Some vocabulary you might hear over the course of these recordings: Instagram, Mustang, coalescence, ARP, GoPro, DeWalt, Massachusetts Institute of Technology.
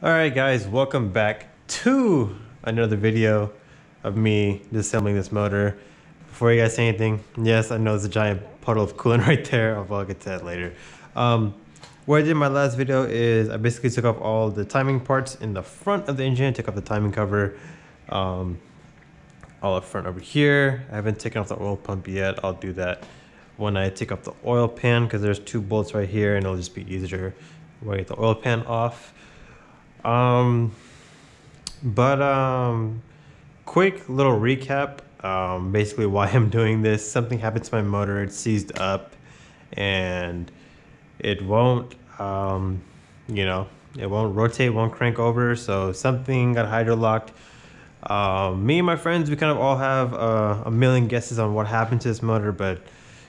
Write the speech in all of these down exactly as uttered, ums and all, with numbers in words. All right guys, welcome back to another video of me disassembling this motor. Before you guys say anything, yes, I know it's a giant puddle of coolant right there. I'll get to that later. Um, what I did in my last video is I basically took off all the timing parts in the front of the engine. I took off the timing cover, um, all up front over here. I haven't taken off the oil pump yet. I'll do that when I take off the oil pan because there's two bolts right here and it'll just be easier when I get the oil pan off. um but um quick little recap, um basically why I'm doing this. Something happened to my motor. It seized up and it won't um you know it won't rotate, won't crank over, so something got hydrolocked. Um me and my friends, we kind of all have uh, a million guesses on what happened to this motor, but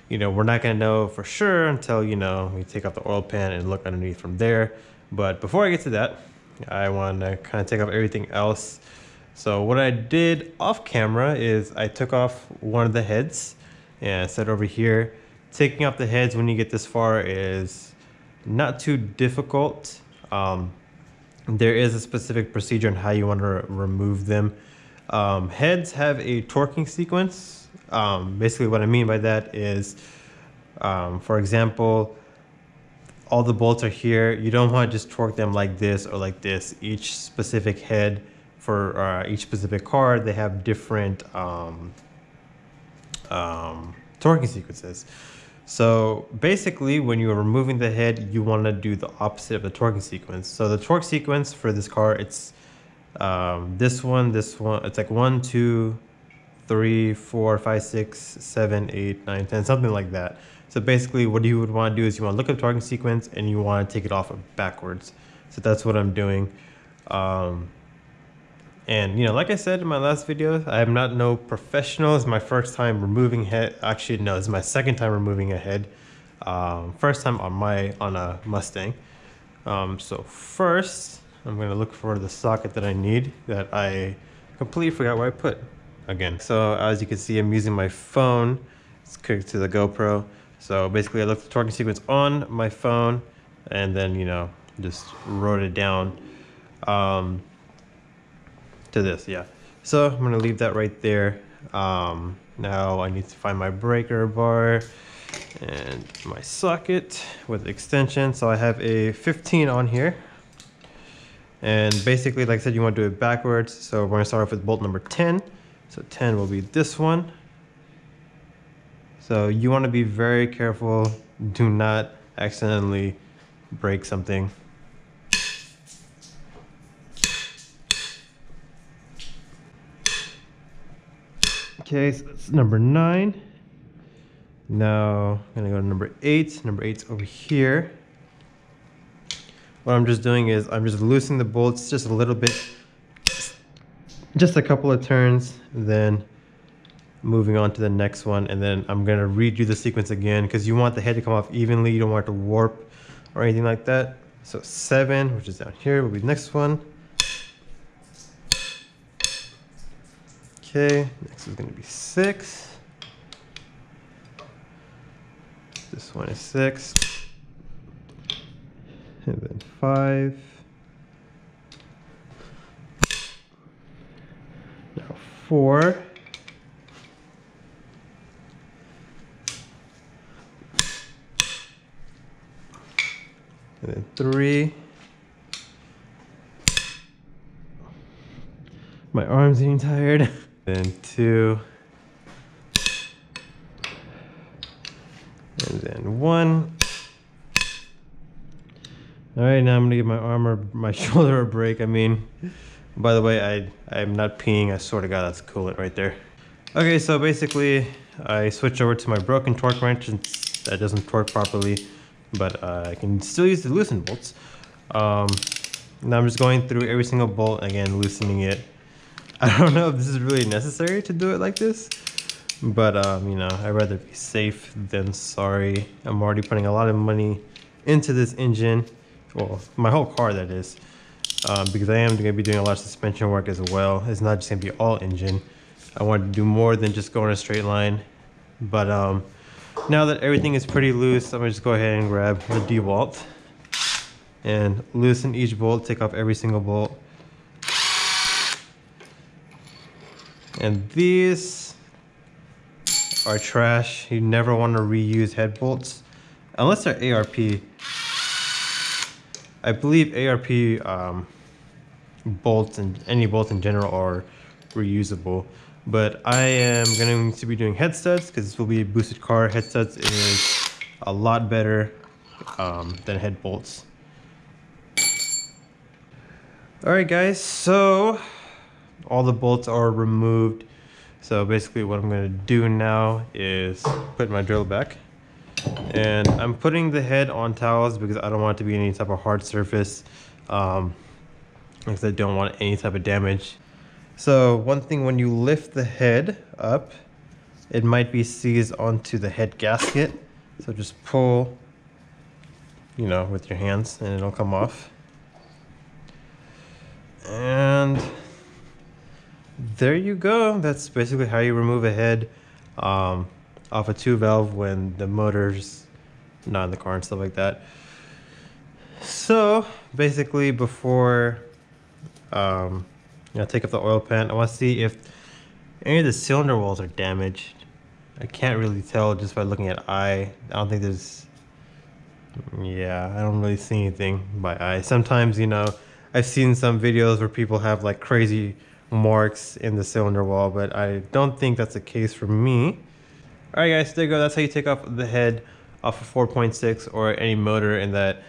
you know we're not gonna know for sure until you know we take off the oil pan and look underneath from there. But before I get to that, I want to kind of take off everything else. So what I did off camera is I took off one of the heads and I set over here. Taking off the heads when you get this far is not too difficult. Um, there is a specific procedure on how you want to remove them. Um, heads have a torquing sequence. Um, basically what I mean by that is, um, for example, all the bolts are here. You don't want to just torque them like this or like this. Each specific head for uh, each specific car, they have different um, um, torquing sequences. So basically when you are removing the head, you want to do the opposite of the torquing sequence. So the torque sequence for this car, it's um, this one, this one, it's like one, two, three, four, five, six, seven, eight, nine, ten, something like that. So basically what you would want to do is you want to look up the torquing sequence and you want to take it off backwards. So that's what I'm doing. Um, and, you know, like I said in my last video, I am not no professional. It's my first time removing head. Actually, no, it's my second time removing a head. Um, first time on my on a Mustang. Um, so first, I'm going to look for the socket that I need that I completely forgot where I put again. So as you can see, I'm using my phone. It's connected to the GoPro. So basically I looked the torquing sequence on my phone and then, you know, just wrote it down um, to this, yeah. So I'm gonna leave that right there. Um, now I need to find my breaker bar and my socket with extension. So I have a fifteen on here. And basically, like I said, you wanna do it backwards. So we're gonna start off with bolt number ten. So ten will be this one. So you want to be very careful. Do not accidentally break something. Okay, so that's number nine. Now I'm gonna go to number eight. Number eight's over here. What I'm just doing is I'm just loosening the bolts just a little bit, just a couple of turns, then moving on to the next one. And then I'm going to redo the sequence again because you want the head to come off evenly. You don't want it to warp or anything like that. So seven, which is down here, will be the next one. Okay, next is going to be six. This one is six. And then five. Now four. And then three. My arm's getting tired. Then two. And then one. All right, now I'm gonna give my arm or my shoulder a break. I mean, by the way, I, I'm not peeing. I swear to God, that's coolant right there. Okay, so basically I switch over to my broken torque wrench that doesn't torque properly, but uh, I can still use the loosened bolts. Um, now I'm just going through every single bolt, again, loosening it. I don't know if this is really necessary to do it like this, but um, you know, I'd rather be safe than sorry. I'm already putting a lot of money into this engine, well, my whole car that is, um, because I am gonna be doing a lot of suspension work as well. It's not just gonna be all engine. I wanted to do more than just go in a straight line, but um, now that everything is pretty loose, I'm gonna just go ahead and grab the DeWalt. and loosen each bolt, take off every single bolt. And these are trash. You never want to reuse head bolts unless they're A R P. I believe A R P um, bolts and any bolts in general are reusable, but I am going to be doing head studs because this will be a boosted car. Head studs is a lot better um, than head bolts. All right guys, so all the bolts are removed. So basically what I'm going to do now is put my drill back, and I'm putting the head on towels because I don't want it to be any type of hard surface, um, because I don't want any type of damage. So one thing, when you lift the head up, it might be seized onto the head gasket. So just pull, you know, with your hands and it'll come off. And there you go. That's basically how you remove a head um, off a two valve when the motor's not in the car and stuff like that. So basically before, um, you know, take up the oil pan, I want to see if any of the cylinder walls are damaged. I can't really tell just by looking at eye. I don't think there's, yeah, I don't really see anything by eye. Sometimes, you know, I've seen some videos where people have like crazy marks in the cylinder wall, but I don't think that's the case for me. All right guys, there you go. That's how you take off the head off of four point six or any motor in that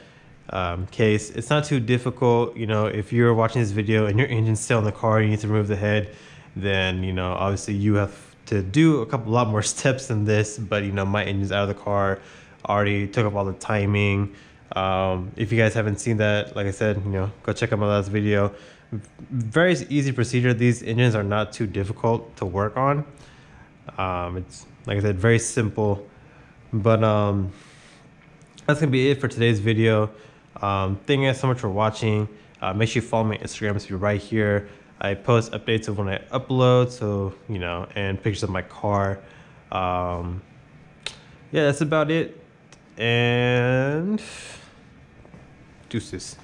um, case. It's not too difficult. You know, if you're watching this video and your engine's still in the car and you need to remove the head, then, you know, obviously you have to do a couple lot more steps than this, but, you know, my engine's out of the car, already took up all the timing. Um, if you guys haven't seen that, like I said, you know, go check out my last video. Very easy procedure. These engines are not too difficult to work on. Um, it's, like I said, very simple. But um, that's gonna be it for today's video. Um, thank you guys so much for watching. Uh, make sure you follow my Instagram. It's right here. I post updates of when I upload, so, you know, and pictures of my car. Um, yeah, that's about it. And deuces.